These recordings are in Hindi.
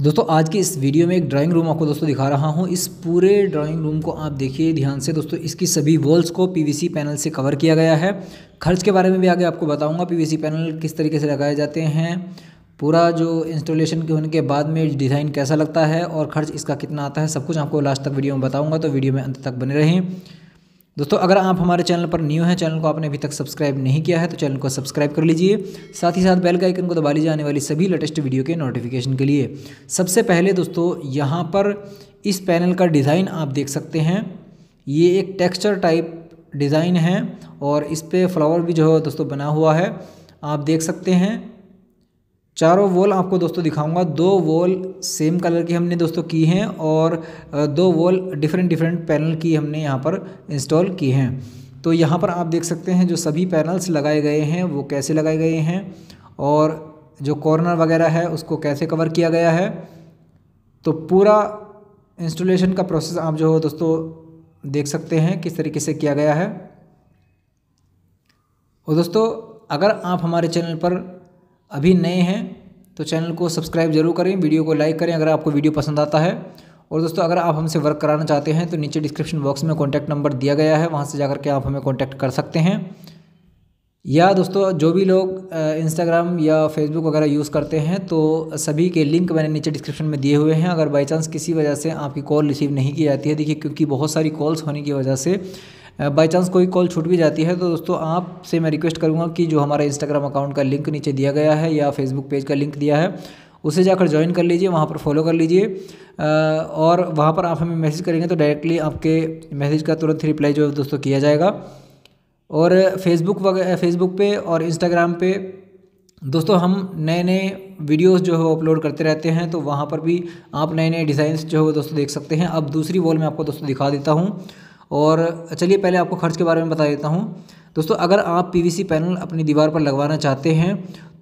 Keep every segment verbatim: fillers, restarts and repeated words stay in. दोस्तों आज के इस वीडियो में एक ड्राइंग रूम आपको दोस्तों दिखा रहा हूं। इस पूरे ड्राइंग रूम को आप देखिए ध्यान से दोस्तों। इसकी सभी वॉल्स को पीवीसी पैनल से कवर किया गया है। खर्च के बारे में भी आगे आपको बताऊंगा, पीवीसी पैनल किस तरीके से लगाए जाते हैं, पूरा जो इंस्टॉलेशन के होने के बाद में डिज़ाइन कैसा लगता है और खर्च इसका कितना आता है, सब कुछ आपको लास्ट तक वीडियो में बताऊँगा, तो वीडियो में अंत तक बने रहें। दोस्तों अगर आप हमारे चैनल पर न्यू हैं, चैनल को आपने अभी तक सब्सक्राइब नहीं किया है तो चैनल को सब्सक्राइब कर लीजिए, साथ ही साथ बेल का आइकन को दबा लीजिए आने वाली सभी लेटेस्ट वीडियो के नोटिफिकेशन के लिए। सबसे पहले दोस्तों यहाँ पर इस पैनल का डिज़ाइन आप देख सकते हैं, ये एक टेक्सचर टाइप डिज़ाइन है और इस पर फ्लावर भी जो है दोस्तों बना हुआ है, आप देख सकते हैं। चारों वॉल आपको दोस्तों दिखाऊंगा, दो वॉल सेम कलर की हमने दोस्तों की हैं और दो वॉल डिफरेंट डिफरेंट पैनल की हमने यहाँ पर इंस्टॉल की हैं। तो यहाँ पर आप देख सकते हैं जो सभी पैनल्स लगाए गए हैं वो कैसे लगाए गए हैं और जो कॉर्नर वगैरह है उसको कैसे कवर किया गया है। तो पूरा इंस्टॉलेशन का प्रोसेस आप जो हो दोस्तों देख सकते हैं किस तरीके से किया गया है। और दोस्तों अगर आप हमारे चैनल पर अभी नए हैं तो चैनल को सब्सक्राइब जरूर करें, वीडियो को लाइक करें अगर आपको वीडियो पसंद आता है। और दोस्तों अगर आप हमसे वर्क कराना चाहते हैं तो नीचे डिस्क्रिप्शन बॉक्स में कॉन्टैक्ट नंबर दिया गया है, वहां से जाकर के आप हमें कॉन्टैक्ट कर सकते हैं। या दोस्तों जो भी लोग इंस्टाग्राम या फेसबुक वगैरह यूज़ करते हैं तो सभी के लिंक मैंने नीचे डिस्क्रिप्शन में दिए हुए हैं। अगर बाई चांस किसी वजह से आपकी कॉल रिसीव नहीं की जाती है, देखिए क्योंकि बहुत सारी कॉल्स होने की वजह से बाई चांस कोई कॉल छूट भी जाती है, तो दोस्तों आपसे मैं रिक्वेस्ट करूंगा कि जो हमारा इंस्टाग्राम अकाउंट का लिंक नीचे दिया गया है या फेसबुक पेज का लिंक दिया है उसे जाकर ज्वाइन कर लीजिए, वहां पर फॉलो कर लीजिए और वहां पर आप हमें मैसेज करेंगे तो डायरेक्टली आपके मैसेज का तुरंत रिप्लाई जो है दोस्तों किया जाएगा। और फेसबुक वगैरह फेसबुक पे और इंस्टाग्राम पे दोस्तों हम नए नए वीडियोस जो है अपलोड करते रहते हैं, तो वहाँ पर भी आप नए नए डिज़ाइंस जो है दोस्तों देख सकते हैं। अब दूसरी वॉल में आपको दोस्तों दिखा देता हूँ और चलिए पहले आपको खर्च के बारे में बता देता हूँ। दोस्तों अगर आप पीवीसी पैनल अपनी दीवार पर लगवाना चाहते हैं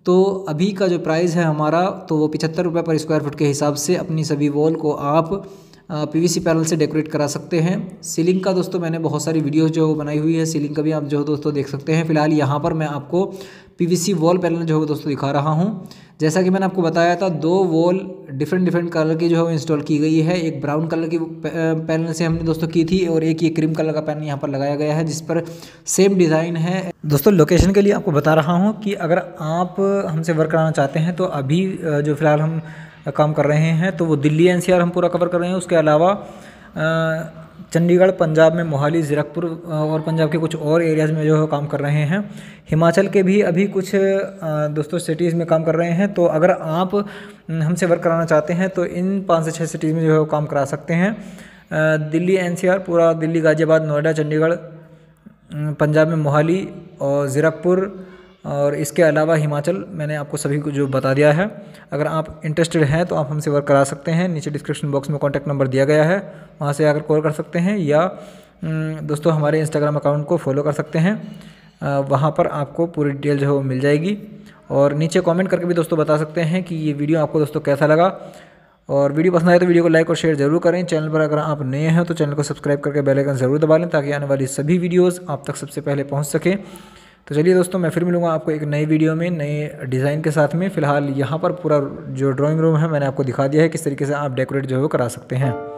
तो अभी का जो प्राइस है हमारा तो वो पचहत्तर रुपये पर स्क्वायर फुट के हिसाब से अपनी सभी वॉल को आप पीवीसी पैनल से डेकोरेट करा सकते हैं। सीलिंग का दोस्तों मैंने बहुत सारी वीडियोस जो बनाई हुई है, सीलिंग का भी आप जो दोस्तों देख सकते हैं। फिलहाल यहाँ पर मैं आपको पीवीसी वॉल पैनल जो है दोस्तों दिखा रहा हूँ। जैसा कि मैंने आपको बताया था दो वॉल डिफरेंट डिफरेंट कलर की जो है इंस्टॉल की गई है, एक ब्राउन कलर की पैनल से हमने दोस्तों की थी और एक ये क्रीम कलर का पैनल यहाँ पर लगाया गया है जिस पर सेम डिज़ाइन है। दोस्तों लोकेशन के लिए आपको बता रहा हूँ कि अगर आप हमसे वर्क कराना चाहते हैं तो अभी जो फिलहाल हम काम कर रहे हैं तो वो दिल्ली एनसीआर हम पूरा कवर कर रहे हैं। उसके अलावा चंडीगढ़, पंजाब में मोहाली, ज़ीरकपुर और पंजाब के कुछ और एरियाज़ में जो है काम कर रहे हैं। हिमाचल के भी अभी कुछ दोस्तों सिटीज़ में काम कर रहे हैं। तो अगर आप हमसे वर्क कराना चाहते हैं तो इन पाँच से छः सिटीज़ में जो है काम करा सकते हैं। दिल्ली एनसीआर पूरा, दिल्ली, गाज़ियाबाद, नोएडा, चंडीगढ़, पंजाब में मोहाली और ज़ीरकपुर, और इसके अलावा हिमाचल मैंने आपको सभी को जो बता दिया है। अगर आप इंटरेस्टेड हैं तो आप हमसे वर्क करा सकते हैं, नीचे डिस्क्रिप्शन बॉक्स में कॉन्टैक्ट नंबर दिया गया है, वहां से आकर कॉल कर सकते हैं या दोस्तों हमारे इंस्टाग्राम अकाउंट को फॉलो कर सकते हैं, वहां पर आपको पूरी डिटेल जो है मिल जाएगी। और नीचे कॉमेंट करके भी दोस्तों बता सकते हैं कि ये वीडियो आपको दोस्तों कैसा लगा, और वीडियो पसंद आए तो वीडियो को लाइक और शेयर जरूर करें। चैनल पर अगर आप नए हैं तो चैनल को सब्सक्राइब करके बेल आइकन ज़रूर दबा लें ताकि आने वाली सभी वीडियोज़ आप तक सबसे पहले पहुँच सकें। तो चलिए दोस्तों मैं फिर मिलूंगा आपको एक नई वीडियो में नए डिज़ाइन के साथ में। फिलहाल यहाँ पर पूरा जो ड्राइंग रूम है मैंने आपको दिखा दिया है किस तरीके से आप डेकोरेट जो है करा सकते हैं।